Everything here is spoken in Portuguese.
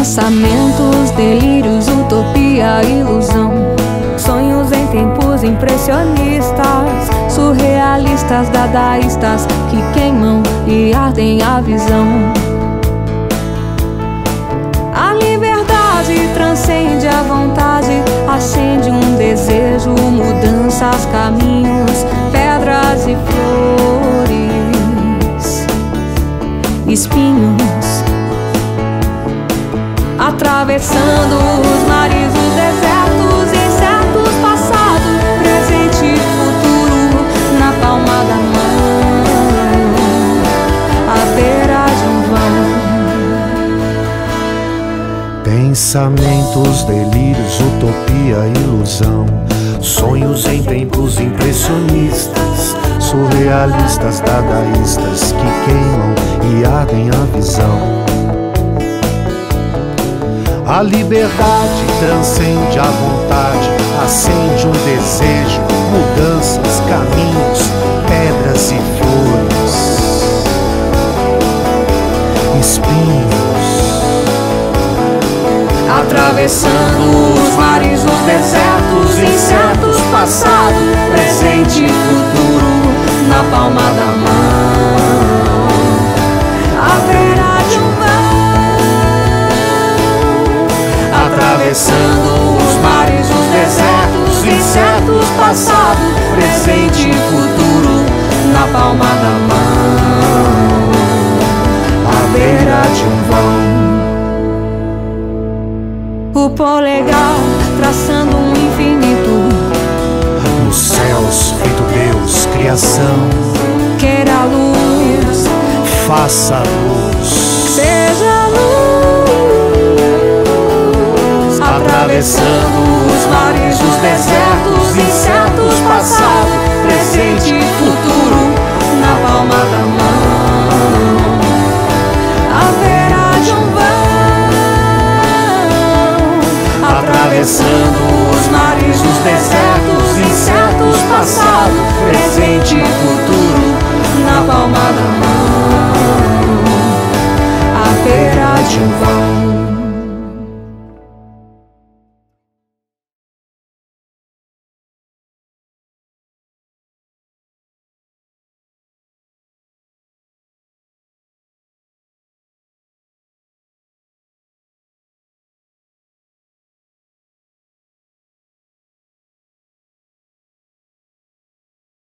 Pensamentos, delírios, utopia, ilusão. Sonhos em tempos impressionistas, surrealistas, dadaístas, que queimam e ardem a visão. A liberdade transcende a vontade, acende um desejo, mudanças, caminhos, pedras e flores, espinhos, atravessando os mares, os desertos, incertos, passado, presente e futuro, na palma da mão, à beira de um vão. Pensamentos, delírios, utopia, ilusão. Sonhos em tempos impressionistas, surrealistas, dadaístas, que queimam e ardem a visão. A liberdade transcende a vontade, acende um desejo, mudanças, caminhos, pedras e flores, espinhos, atravessando os mares, os desertos, incertos, passado, presente e futuro, na palma da mão, a beira de um mar. Atravessando os mares, os desertos, incertos, passado, presente e futuro, na palma da mão, à beira de um vão. O polegar traçando um infinito, nos céus feito Deus, criação. Queira luz, faça luz, seja luz. Atravessando os mares, os desertos, incertos, passado, presente e futuro, na palma da mão, à beira de um vão. Atravessando os mares, os desertos, incertos, passado, presente e futuro, na palma da mão, à beira de um vão.